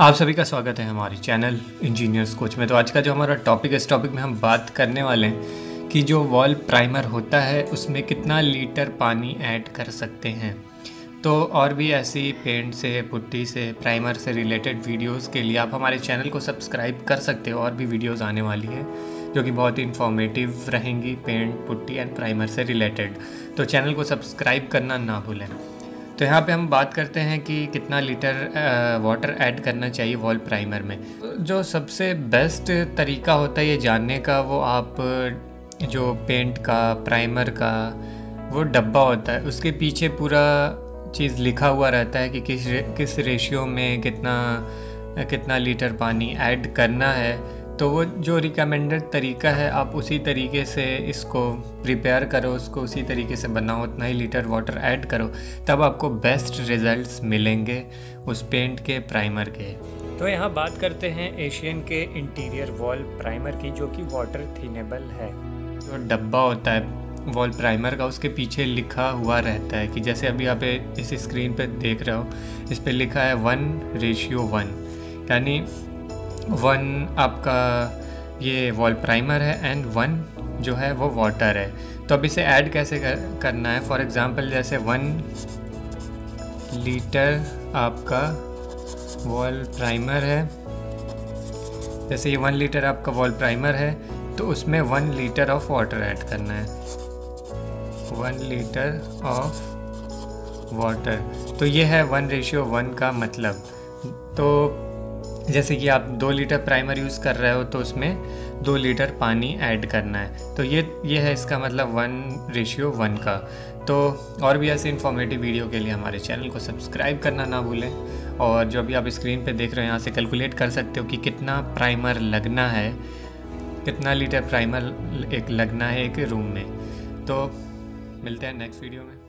आप सभी का स्वागत है हमारी चैनल इंजीनियर्स कोच में। तो आज का जो हमारा टॉपिक है, इस टॉपिक में हम बात करने वाले हैं कि जो वॉल प्राइमर होता है उसमें कितना लीटर पानी ऐड कर सकते हैं। तो और भी ऐसी पेंट से, पुट्टी से, प्राइमर से रिलेटेड वीडियोस के लिए आप हमारे चैनल को सब्सक्राइब कर सकते हो। और भी वीडियोज़ आने वाली है जो कि बहुत ही इन्फॉर्मेटिव रहेंगी पेंट, पुट्टी एंड प्राइमर से रिलेटेड, तो चैनल को सब्सक्राइब करना ना भूलें। तो यहाँ पे हम बात करते हैं कि कितना लीटर वाटर ऐड करना चाहिए वॉल प्राइमर में। जो सबसे बेस्ट तरीका होता है ये जानने का, वो आप जो पेंट का, प्राइमर का वो डब्बा होता है उसके पीछे पूरा चीज़ लिखा हुआ रहता है कि किस रेशियो में कितना लीटर पानी ऐड करना है। तो वो जो रिकमेंडेड तरीका है आप उसी तरीके से इसको प्रिपेयर करो, उसको उसी तरीके से बनाओ, उतना ही लीटर वाटर ऐड करो, तब आपको बेस्ट रिजल्ट्स मिलेंगे उस पेंट के, प्राइमर के। तो यहाँ बात करते हैं एशियन के इंटीरियर वॉल प्राइमर की, जो कि वाटर थिनेबल है। जो डब्बा होता है वॉल प्राइमर का उसके पीछे लिखा हुआ रहता है कि जैसे अभी आप इस स्क्रीन पर देख रहे हो, इस पर लिखा है 1:1, यानी 1 आपका ये वॉल प्राइमर है एंड 1 जो है वो वाटर है। तो अब इसे ऐड कैसे करना है। फॉर एग्जांपल जैसे 1 लीटर आपका वॉल प्राइमर है, जैसे ये 1 लीटर आपका वॉल प्राइमर है, तो उसमें 1 लीटर ऑफ वाटर ऐड करना है, 1 लीटर ऑफ वाटर। तो ये है 1:1 का मतलब। तो जैसे कि आप 2 लीटर प्राइमर यूज़ कर रहे हो तो उसमें 2 लीटर पानी ऐड करना है। तो ये है इसका मतलब 1:1 का। तो और भी ऐसे इन्फॉर्मेटिव वीडियो के लिए हमारे चैनल को सब्सक्राइब करना ना भूलें। और जो भी आप स्क्रीन पे देख रहे हो यहाँ से कैलकुलेट कर सकते हो कि कितना प्राइमर लगना है, कितना लीटर प्राइमर लगना है एक रूम में। तो मिलते हैं नेक्स्ट वीडियो में।